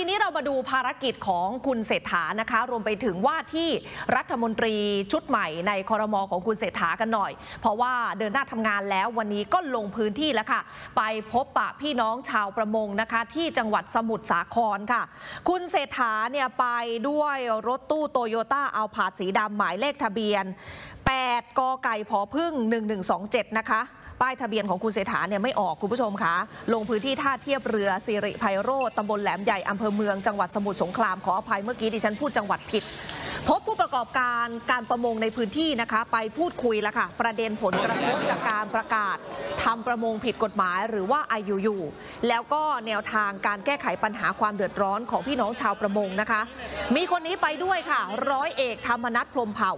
ทีนี้เรามาดูภารกิจของคุณเศรษฐานะคะรวมไปถึงว่าที่รัฐมนตรีชุดใหม่ในครม.ของคุณเศรษฐากันหน่อยเพราะว่าเดินหน้าทำงานแล้ววันนี้ก็ลงพื้นที่แล้วค่ะไปพบปะพี่น้องชาวประมงนะคะที่จังหวัดสมุทรสาครค่ะคุณเศรษฐาเนี่ยไปด้วยรถตู้โตโยต้าอัลพาร์ดสีดำหมายเลขทะเบียน8 กไก่ ผพึ่ง 1127นะคะป้ายทะเบียนของคุณเศรษฐาเนี่ยไม่ออกคุณผู้ชมคะลงพื้นที่ท่าเทียบเรือสิริไพโรจน์ตำบลแหลมใหญ่อำเภอเมืองจังหวัดสมุทรสงครามขออภัยเมื่อกี้ดิฉันพูดจังหวัดผิดพบผู้ประกอบการการประมงในพื้นที่นะคะไปพูดคุยแล้วค่ะประเด็นผลกระทบจากการประกาศทำประมงผิดกฎหมายหรือว่า IUU แล้วก็แนวทางการแก้ไขปัญหาความเดือดร้อนของพี่น้องชาวประมงนะคะมีคนนี้ไปด้วยค่ะร้อยเอกธรรมนัส พรหมเผ่า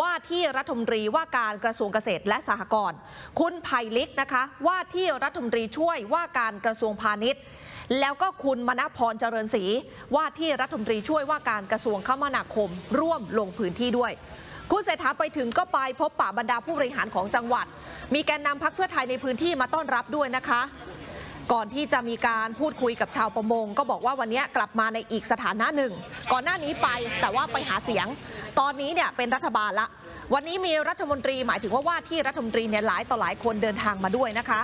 ว่าที่รัฐมนตรีว่าการกระทรวงเกษตรและสหกรณ์คุณไผ่ลิกนะคะว่าที่รัฐมนตรีช่วยว่าการกระทรวงพาณิชย์แล้วก็คุณมณพรเจริญศรีว่าที่รัฐมนตรีช่วยว่าการกระทรวงคมนาคมร่วมลงพื้นที่ด้วยคุณเศรษฐาไปถึงก็ไปพบปะบรรดาผู้บริหารของจังหวัดมีแกนนำพรรคเพื่อไทยในพื้นที่มาต้อนรับด้วยนะคะก่อนที่จะมีการพูดคุยกับชาวประมงก็บอกว่าวันนี้กลับมาในอีกสถานะหนึ่งก่อนหน้านี้ไปแต่ว่าไปหาเสียงตอนนี้เนี่ยเป็นรัฐบาลละวันนี้มีรัฐมนตรีหมายถึงว่าที่รัฐมนตรีเนี่ยหลายต่อหลายคนเดินทางมาด้วยนะคะ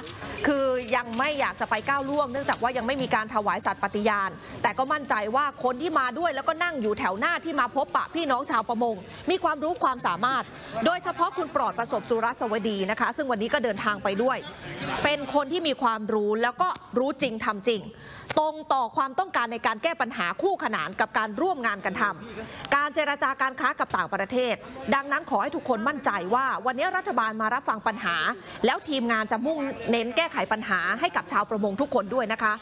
คือยังไม่อยากจะไปก้าวล่วงเนื่องจากว่ายังไม่มีการถวายสัตย์ปฏิญาณแต่ก็มั่นใจว่าคนที่มาด้วยแล้วก็นั่งอยู่แถวหน้าที่มาพบปะพี่น้องชาวประมงมีความรู้ความสามารถโดยเฉพาะคุณปลอดประสบสุรสวดีนะคะซึ่งวันนี้ก็เดินทางไปด้วยเป็นคนที่มีความรู้แล้วก็รู้จริงทำจริงตรงต่อความต้องการในการแก้ปัญหาคู่ขนานกับการร่วมงานกันทำการเจรจาการค้ากับต่างประเทศดังนั้นขอให้ทุกคนมั่นใจว่าวันนี้รัฐบาลมารับฟังปัญหาแล้วทีมงานจะมุ่งเน้นแก้ไขปัญหาให้กับชาวประมงทุกคนด้วยนะคะ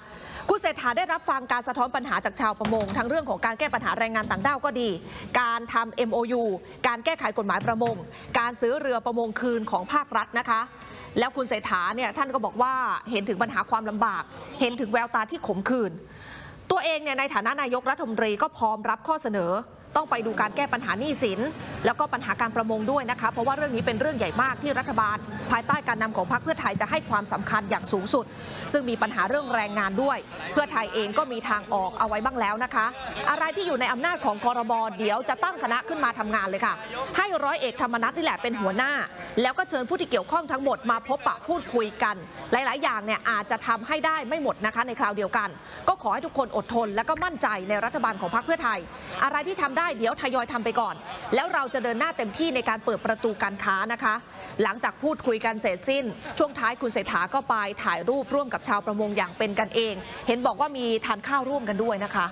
คุณเศรษฐาได้รับฟังการสะท้อนปัญหาจากชาวประมงทั้งเรื่องของการแก้ปัญหาแรงงานต่างด้าวก็ดีการทำ MOU การแก้ไขกฎหมายประมงการซื้อเรือประมงคืนของภาครัฐนะคะแล้วคุณเศรษฐาเนี่ยท่านก็บอกว่าเห็นถึงปัญหาความลำบากเห็นถึงแววตาที่ขมขื่นตัวเองเนี่ยในฐานะนายกรัฐมนตรีก็พร้อมรับข้อเสนอต้องไปดูการแก้ปัญหาหนี้สินแล้วก็ปัญหาการประมงด้วยนะคะเพราะว่าเรื่องนี้เป็นเรื่องใหญ่มากที่รัฐบาลภายใต้การนำของพรรคเพื่อไทยจะให้ความสำคัญอย่างสูงสุดซึ่งมีปัญหาเรื่องแรงงานด้วยเพื่อไทยเองก็มีทางออกเอาไว้บ้างแล้วนะคะอะไรที่อยู่ในอำนาจของครม.เดี๋ยวจะตั้งคณะขึ้นมาทำงานเลยค่ะให้ร้อยเอกธรรมนัสนี่แหละเป็นหัวหน้าแล้วก็เชิญผู้ที่เกี่ยวข้องทั้งหมดมาพบปะพูดคุยกันหลายๆอย่างเนี่ยอาจจะทำให้ได้ไม่หมดนะคะในคราวเดียวกันก็ขอให้ทุกคนอดทนและก็มั่นใจในรัฐบาลของพรรคเพื่อไทยอะไรที่ทำได้เดี๋ยวทยอยทำไปก่อนแล้วเราจะเดินหน้าเต็มที่ในการเปิดประตูการค้านะคะหลังจากพูดคุยกันเสร็จสิ้นช่วงท้ายคุณเศรษฐาก็ไปถ่ายรูปร่วมกับชาวประมงอย่างเป็นกันเองเห็นบอกว่ามีทานข้าวร่วมกันด้วยนะคะ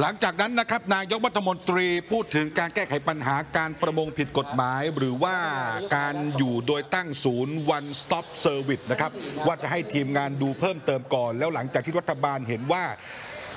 หลังจากนั้นนะครับนายกรัฐมนตรีพูดถึงการแก้ไขปัญหาการประมงผิดกฎหมายหรือว่าการอยู่โดยตั้งศูนย์ One Stop Service นะครับว่าจะให้ทีมงานดูเพิ่มเติมก่อนแล้วหลังจากที่รัฐบาลเห็นว่า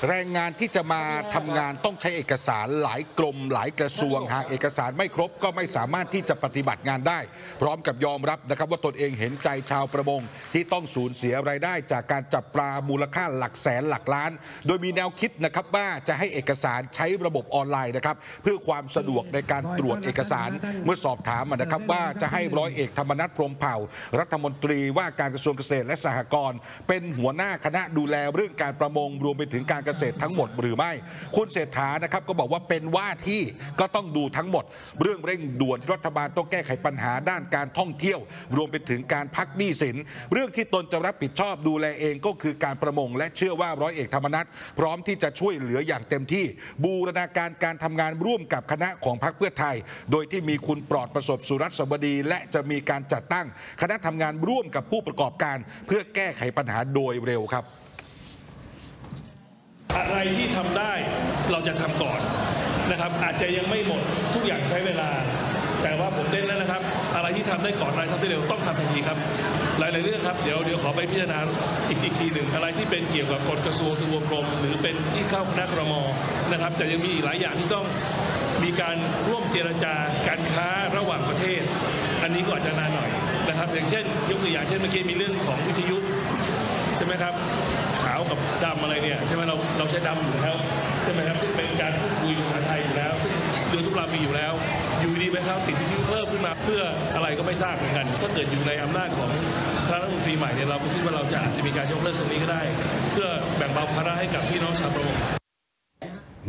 แรงงานที่จะมาทำงานต้องใช้เอกสารหลายกรมหลายกระทรวงหากเอกสารไม่ครบก็ไม่สามารถที่จะปฏิบัติงานได้พร้อมกับยอมรับนะครับว่าตนเองเห็นใจชาวประมงที่ต้องสูญเสียรายได้จากการจับปลามูลค่าหลักแสนหลักล้านโดยมีแนวคิดนะครับว่าจะให้เอกสารใช้ระบบออนไลน์นะครับเพื่อความสะดวกในการตรวจเอกสารเมื่อสอบถามนะครับว่าจะให้ร้อยเอกธรรมนัส พรหมเผ่ารัฐมนตรีว่าการกระทรวงเกษตรและสหกรณ์เป็นหัวหน้าคณะดูแลเรื่องการประมงรวมไปถึงการเกษตรทั้งหมดหรือไม่คุณเศรษฐานะครับก็บอกว่าเป็นว่าที่ก็ต้องดูทั้งหมดเรื่องเร่งด่วนที่รัฐบาลต้องแก้ไขปัญหาด้านการท่องเที่ยวรวมไปถึงการพักหนี้สินเรื่องที่ตนจะรับผิดชอบดูแลเองก็คือการประมงและเชื่อว่าร้อยเอกธรรมนัสพร้อมที่จะช่วยเหลืออย่างเต็มที่บูรณาการการทำงานร่วมกับคณะของพรรคเพื่อไทยโดยที่มีคุณปลอดประสบสุรสวดีและจะมีการจัดตั้งคณะทำงานร่วมกับผู้ประกอบการเพื่อแก้ไขปัญหาโดยเร็วครับอะไรที่ทำได้เราจะทำก่อนนะครับอาจจะยังไม่หมดทุกอย่างใช้เวลาแต่ว่าผมเน้นแล้วนะครับอะไรที่ทำได้ก่อนอะไรทำได้เร็วต้องทำทันทีครับหลายๆเรื่องครับเดี๋ยวขอไปพิจารณาอีกทีหนึ่งอะไรที่เป็นเกี่ยวกับกฎกระทรวงทบวงกรมหรือเป็นที่เข้าคณะครม.นะครับแต่ยังมีอีกหลายอย่างที่ต้องมีการร่วมเจรจาการค้าระหว่างประเทศอันนี้ก็อาจจะนานหน่อยนะครับอย่างเช่นยกตัวอย่างเช่นเมื่อกี้มีเรื่องของวิทยุใช่ไหมครับขาวกับดำอะไรเนี่ยใช่ไหมเราใช้ดำอยู่แล้วใช่ไหมครับซึ่งเป็นการพูดคุยภาษาไทยอยู่แล้วซึ่งเรือทุกลำมีอยู่แล้วอยู่ดีไปครับติดวิทยุเพิ่มขึ้นมาเพื่ออะไรก็ไม่ทราบเหมือนกันถ้าเกิดอยู่ในอำนาจของค ณะรัฐมนตรีใหม่เนี่ยเราคิดว่าเราจะอาจจะมีการยกเลิกตรงนี้ก็ได้เพื่อแบ่งเบาภาระให้กับพี่น้องชาวประมง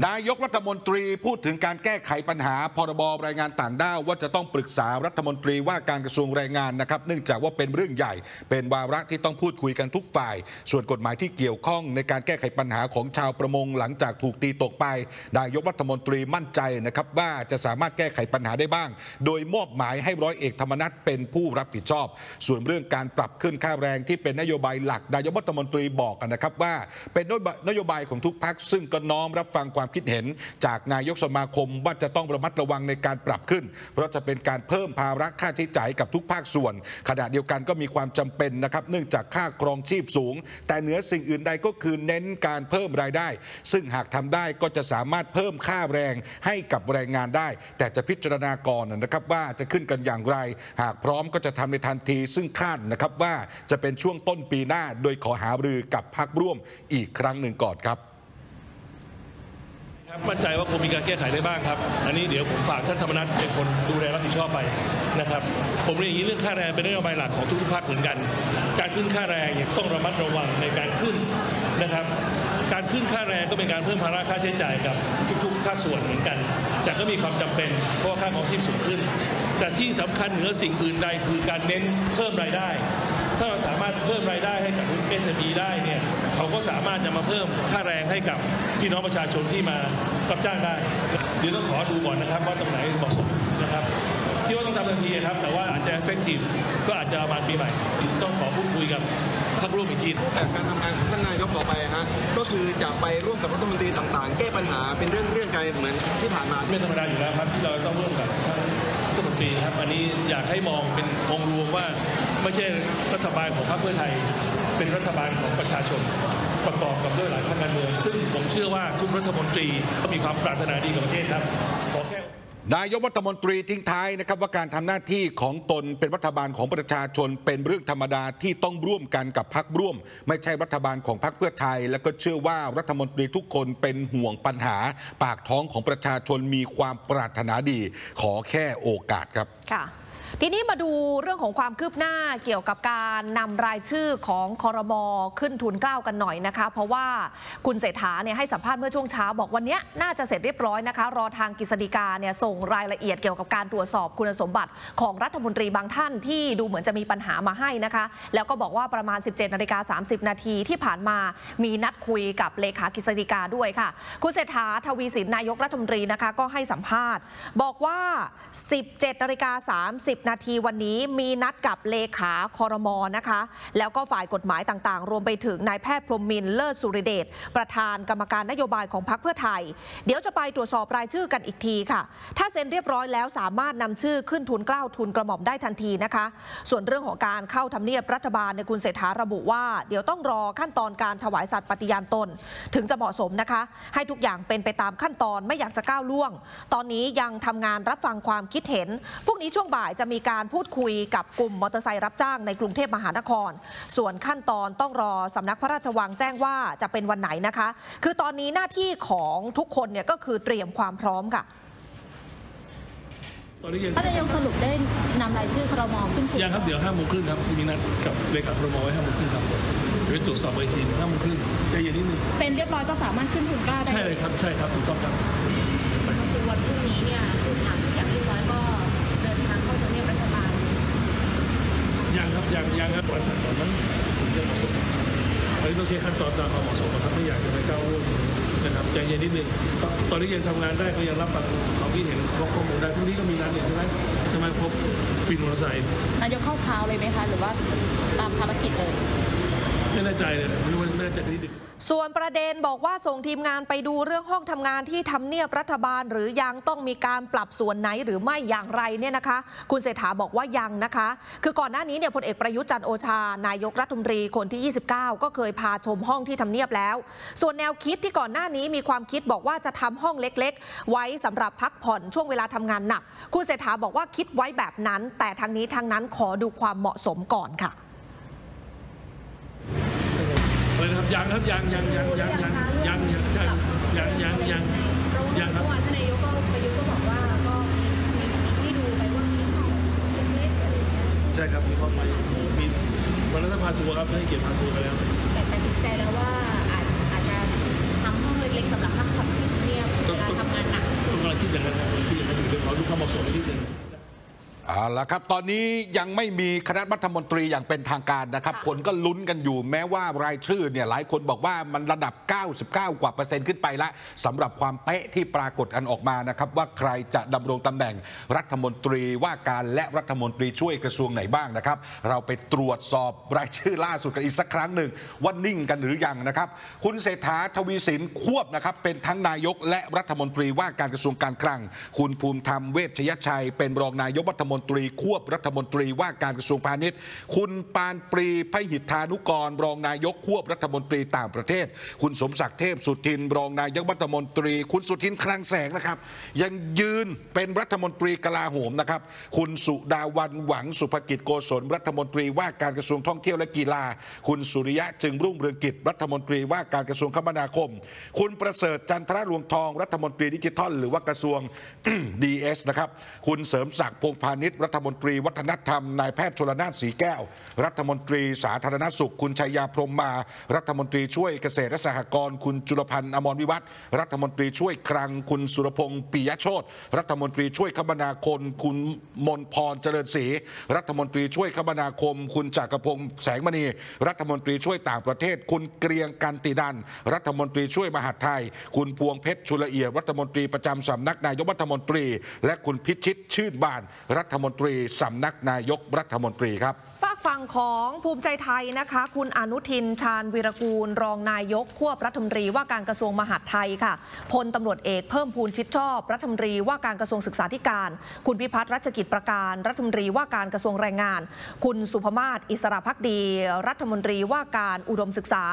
นายกรัฐมนตรีพูดถึงการแก้ไขปัญหาพรบแรงงานต่างด้าวว่าจะต้องปรึกษารัฐมนตรีว่าการกระทรวงแรงงานนะครับเนื่องจากว่าเป็นเรื่องใหญ่เป็นวาระที่ต้องพูดคุยกันทุกฝ่ายส่วนกฎหมายที่เกี่ยวข้องในการแก้ไขปัญหาของชาวประมงหลังจากถูกตีตกไปนายกรัฐมนตรีมั่นใจนะครับว่าจะสามารถแก้ไขปัญหาได้บ้างโดยมอบหมายให้ร้อยเอกธรรมนัสเป็นผู้รับผิดชอบส่วนเรื่องการปรับขึ้นค่าแรงที่เป็นนโยบายหลักนายกรัฐมนตรีบอกนะครับว่าเป็นนโยบายของทุกพรรคซึ่งก็น้อมรับฟังความคิดเห็นจากนายกสมาคมว่าจะต้องระมัดระวังในการปรับขึ้นเพราะจะเป็นการเพิ่มภาระค่าใช้จ่ายกับทุกภาคส่วนขณะเดียวกันก็มีความจำเป็นนะครับเนื่องจากค่าครองชีพสูงแต่เหนือสิ่งอื่นใดก็คือเน้นการเพิ่มรายได้ซึ่งหากทำได้ก็จะสามารถเพิ่มค่าแรงให้กับแรงงานได้แต่จะพิจารณาก่อนนะครับว่าจะขึ้นกันอย่างไรหากพร้อมก็จะทำในทันทีซึ่งคาดนะครับว่าจะเป็นช่วงต้นปีหน้าโดยขอหารือกับพรรคร่วมอีกครั้งหนึ่งก่อนครับมั่นใจว่าคงมีการแก้ไขได้บ้างครับอันนี้เดี๋ยวผมฝากท่านธรรมนัสเป็นคนดูแลรับผิดชอบไปนะครับผมเรียนอย่างนี้เรื่องค่าแรงเป็นนโยบายหลักของทุกภาคเหมือนกันการขึ้นค่าแรงต้องระมัดระวังในการขึ้นนะครับการขึ้นค่าแรงก็เป็นการเพิ่มภาระค่าใช้จ่ายกับทุกๆภาคส่วนเหมือนกันแต่ก็มีความจำเป็นเพราะว่าค่าครองชีพสูงขึ้นแต่ที่สำคัญเหนือสิ่งอื่นใดคือการเน้นเพิ่มรายได้ถ้าเราสามารถเพิ่มรายได้ให้กับ SME ได้เนี่ยเขาก็สามารถจะมาเพิ่มค่าแรงให้กับพี่น้องประชาชนที่มารับจ้างได้เดี๋ยวต้องขอดูก่อนนะครับว่าตรงไหนเหมาะสมนะครับที่ว่าต้องทำทันทีครับแต่ว่าอาจจะ effective ก็อาจจะประมาณปีใหม่ต้องขอพูดคุยกับพรรคร่วมอีกทีแต่การทำงานของท่านนายกต่อไปฮะก็คือจะไปร่วมกับรัฐมนตรีต่างๆแก้ปัญหาเป็นเรื่องไกลเหมือนที่ผ่านมาไม่ธรรมดาอยู่แล้วครับที่เราต้องร่วมกับรัฐมนตรีครับอันนี้อยากให้มองเป็นองค์รวมว่าไม่ใช่รัฐบาลของพรรคเพื่อไทยเป็นรัฐบาลของประชาชนประกอบกับด้วยหลายภาคการเมืองซึ่งผมเชื่อว่าทุกรัฐมนตรีก็มีความปรารถนาดีกับประเทศครับขอแค่นายกรัฐมนตรีทิ้งท้ายนะครับว่าการทำหน้าที่ของตนเป็นรัฐบาลของประชาชนเป็นเรื่องธรรมดาที่ต้องร่วมกันกับพรรคร่วมไม่ใช่รัฐบาลของพรรคเพื่อไทยและก็เชื่อว่ารัฐมนตรีทุกคนเป็นห่วงปัญหาปากท้องของประชาชนมีความปรารถนาดีขอแค่โอกาสครับค่ะทีนี้มาดูเรื่องของความคืบหน้าเกี่ยวกับการนำรายชื่อของครม.ขึ้นทุนเกล้ากันหน่อยนะคะเพราะว่าคุณเศรษฐาเนี่ยให้สัมภาษณ์เมื่อช่วงเช้าบอกวันนี้น่าจะเสร็จเรียบร้อยนะคะรอทางกฤษฎีกาเนี่ยส่งรายละเอียดเกี่ยวกับการตรวจสอบคุณสมบัติของรัฐมนตรีบางท่านที่ดูเหมือนจะมีปัญหามาให้นะคะแล้วก็บอกว่าประมาณ 17:30 นาทีที่ผ่านมามีนัดคุยกับเลขากฤษฎีกาด้วยค่ะคุณเศรษฐาทวีสินนายกรัฐมนตรีนะคะก็ให้สัมภาษณ์บอกว่า 17:30นาทีวันนี้มีนัดกับเลขาครม.นะคะแล้วก็ฝ่ายกฎหมายต่างๆรวมไปถึงนายแพทย์พรหมินทร์เลิศสุริเดชประธานกรรมการนโยบายของพรรคเพื่อไทยเดี๋ยวจะไปตรวจสอบรายชื่อกันอีกทีค่ะถ้าเซ็นเรียบร้อยแล้วสามารถนำชื่อขึ้นทุนเกล้าทุนกระหม่อมได้ทันทีนะคะส่วนเรื่องของการเข้าทำเนียบรัฐบาลในคุณเศรษฐาระบุว่าเดี๋ยวต้องรอขั้นตอนการถวายสัตย์ปฏิญาณตนถึงจะเหมาะสมนะคะให้ทุกอย่างเป็นไปตามขั้นตอนไม่อยากจะก้าวล่วงตอนนี้ยังทำงานรับฟังความคิดเห็นพรุ่งนี้ช่วงบ่ายจะมีการพูดคุยกับกลุ่มมอเตอร์ไซค์รับจ้างในกรุงเทพมหานครส่วนขั้นตอนต้องรอสำนักพระราชวังแจ้งว่าจะเป็นวันไหนนะคะคือตอนนี้หน้าที่ของทุกคนเนี่ยก็คือเตรียมความพร้อมค่ะถ้าจะยังสรุปได้นำรายชื่อครม.ขึ้นยังครับเดี๋ยว5 โมงครึ่งครับมีนัดกับเลขาครม.ไว้5 โมงครึ่งครับเดี๋ยวตรวจสอบใบที5 โมงครึ่งใจเย็นนิดนึงเซ็นเรียบร้อยก็สามารถขึ้นทุนกล้าได้ใช่เลยครับใช่ครับถูกต้องครับคือวันพรุ่งนี้เนี่ยคือทางทุกอย่างเรียบร้อยก็ยังครับบริษัทของนั้นถึงจะเหมาะสมอันนี้ต้องใช้ขั้นตอนตามความเหมาะสมนะครับไม่อยากจะไปก้าวล่วงนะครับใจเย็นนิดนึงตอนนี้ยังทำงานได้ก็ยังรับฟังความคิดเห็นของข้อมูลได้พรุ่งนี้ก็มีนัดเนี่ยใช่ไหมจะมาพบปีนมอเตอร์ไซค์นายกเข้าเช้าเลยไหมคะหรือว่าตามภารกิจเลยไม่แน่ใจเลยไม่รู้ว่าน่าจะดีส่วนประเด็นบอกว่าส่งทีมงานไปดูเรื่องห้องทำงานที่ทำเนียบรัฐบาลหรือยังต้องมีการปรับส่วนไหนหรือไม่อย่างไรเนี่ยนะคะคุณเศรษฐาบอกว่ายังนะคะคือก่อนหน้านี้เนี่ยพลเอกประยุทธ์จันทร์โอชานายกรัฐมนตรีคนที่29ก็เคยพาชมห้องที่ทำเนียบแล้วส่วนแนวคิดที่ก่อนหน้านี้มีความคิดบอกว่าจะทำห้องเล็กๆไว้สำหรับพักผ่อนช่วงเวลาทำงานหนักคุณเศรษฐาบอกว่าคิดไว้แบบนั้นแต่ทางนี้ทางนั้นขอดูความเหมาะสมก่อนค่ะยังครับวันนายกประยุทธ์ก็บอกว่าก็มีที่ดูไปว่ามีของเล็กๆอะไรอย่างเงี้ยใช่ ช่ครับมีข้อหมายมีวันนั้นพาทัวร์ครับให้เกียรติพาทัวร์ไปแล้วแต่ตัดสินใจแล้วว่าอาจจะทำห้องเล็กๆสำหรับพักผ่อนเงียบๆเวลาทำงานหนักต้องการที่อย่างนั้นครับที่อย่างนั้นถึงจะขอลูกค้ามาส่งที่หนึ่งเอาละครับตอนนี้ยังไม่มีคณะรัฐมนตรีอย่างเป็นทางการนะครับคนก็ลุ้นกันอยู่แม้ว่ารายชื่อเนี่ยหลายคนบอกว่ามันระดับ 99% กว่าขึ้นไปละสำหรับความเป๊ะที่ปรากฏกันออกมานะครับว่าใครจะดำรงตำแหน่งรัฐมนตรีว่าการและรัฐมนตรีช่วยกระทรวงไหนบ้างนะครับเราไปตรวจสอบรายชื่อล่าสุดกันอีกสักครั้งหนึ่งว่านิ่งกันหรือยังนะครับคุณเศรษฐาทวีสินควบนะครับเป็นทั้งนายกและรัฐมนตรีว่าการกระทรวงการคลังคุณภูมิธรรมเวชยชัยเป็นรองนายกรัฐมนตรีควบรัฐมนตรีว่าการกระทรวงพาณิชย์คุณปานปรีพหิทธานุกรรองนายกควบรัฐมนตรีต่างประเทศคุณสมศักดิ์เทพสุทินรองนายกรัฐมนตรีคุณสุทินคลังแสงนะครับยังยืนเป็นรัฐมนตรีกลาโหมนะครับคุณสุดาวันหวังสุภกิจโกศลรัฐมนตรีว่าการกระทรวงท่องเที่ยวและกีฬาคุณสุริยะจึงรุ่งเรืองกิจรัฐมนตรีว่าการกระทรวงคมนาคมคุณประเสริฐจันทร์รวงทองรัฐมนตรีดิจิทัลหรือว่ากระทรวง DS นะครับคุณเสริมศักดิ์พงษ์พาณิชย์รัฐมนตรีวัฒนธรรมนายแพทย์ชลนานศรีแก้วรัฐมนตรีสาธารณสุขคุณชัยยาพรหมมารัฐมนตรีช่วยเกษตรและสหกรณ์คุณจุลพันธ์อมรวิวัฒน์รัฐมนตรีช่วยคลังคุณสุรพงษ์ปิยโชติรัฐมนตรีช่วยคมนาคมคุณมนพรเจริญศรีรัฐมนตรีช่วยคมนาคมคุณจักรพงษ์แสงมณีรัฐมนตรีช่วยต่างประเทศคุณเกรียงกันตินันรัฐมนตรีช่วยมหาดไทยคุณพวงเพชรชุลเอียดรัฐมนตรีประจำสำนักนายกรัฐมนตรีและคุณพิชิตชื่นบานรัฐมนตรีสำนักนายกรัฐมนตรีครับฝากฝั่งของภูมิใจไทยนะคะคุณอนุทินชาญวีรกูลรองนายกควบรัฐมนตรีว่าการกระทรวงมหาดไทยค่ะพลตำรวจเอกเพิ่มพูนชิดชอบรัฐมนตรีว่าการกระทรวงศึกษาธิการคุณพิพัฒน์รัชกิจประการรัฐมนตรีว่าการกระทรวงแรงงานคุณสุภมาศอิสระภักดีรัฐมนตรีว่าการอุดมศึกษา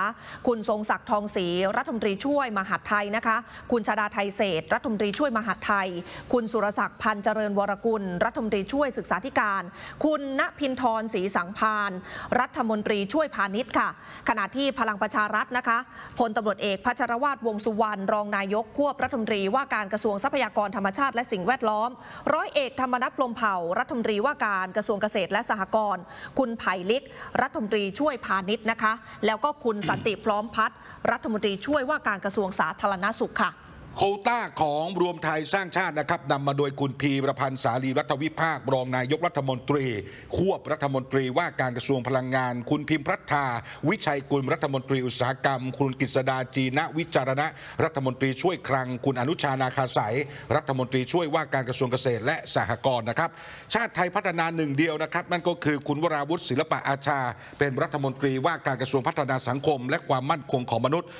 คุณทรงศักดิ์ทองศรีรัฐมนตรีช่วยมหาดไทยนะคะคุณชาดาไทยเศษรัฐมนตรีช่วยมหาดไทยคุณสุรศักดิ์พันเจริญวรกุลรัฐมนตรีช่วยศึกษาธิการคุณณพินทรศรีสังพานรัฐมนตรีช่วยพาณิชย์ค่ะขณะที่พลังประชารัฐนะคะพลตำรวจเอกพัชรวาทวงสุวรรณรองนายกควบรัฐมนตรีว่าการกระทรวงทรัพยากรธรรมชาติและสิ่งแวดล้อมร้อยเอกธรรมนัสพรหมเผ่ารัฐมนตรีว่าการกระทรวงเกษตรและสหกรณ์คุณไผ่ลิกรัฐมนตรีช่วยพาณิชย์นะคะแล้วก็คุณสันติพร้อมพัฒน์รัฐมนตรีช่วยว่าการกระทรวงสาธารณสุขค่ะโควต้าของรวมไทยสร้างชาตินะครับนำมาโดยคุณพีรพันธ์สาลีรัฐวิภาครองนายกรัฐมนตรีควบรัฐมนตรีว่าการกระทรวงพลังงานคุณพิมพัฒนาวิชัยกุลรัฐมนตรีอุตสาหกรรมคุณกฤษดาจีนะวิจารณะรัฐมนตรีช่วยคลังคุณอนุชานาคาสายรัฐมนตรีช่วยว่าการกระทรวงเกษตรและสหกรณ์นะครับชาติไทยพัฒนาหนึ่งเดียวนะครับนั่นก็คือคุณวราวุฒิศิลปะอาชาเป็นรัฐมนตรีว่าการกระทรวงพัฒนาสังคมและความมั่นคงของมนุษย์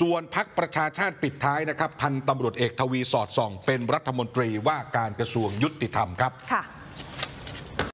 ส่วนพรรคประชาชาติปิดท้ายนะครับพันตำรวจเอกทวีสอดส่องเป็นรัฐมนตรีว่าการกระทรวงยุติธรรมครับ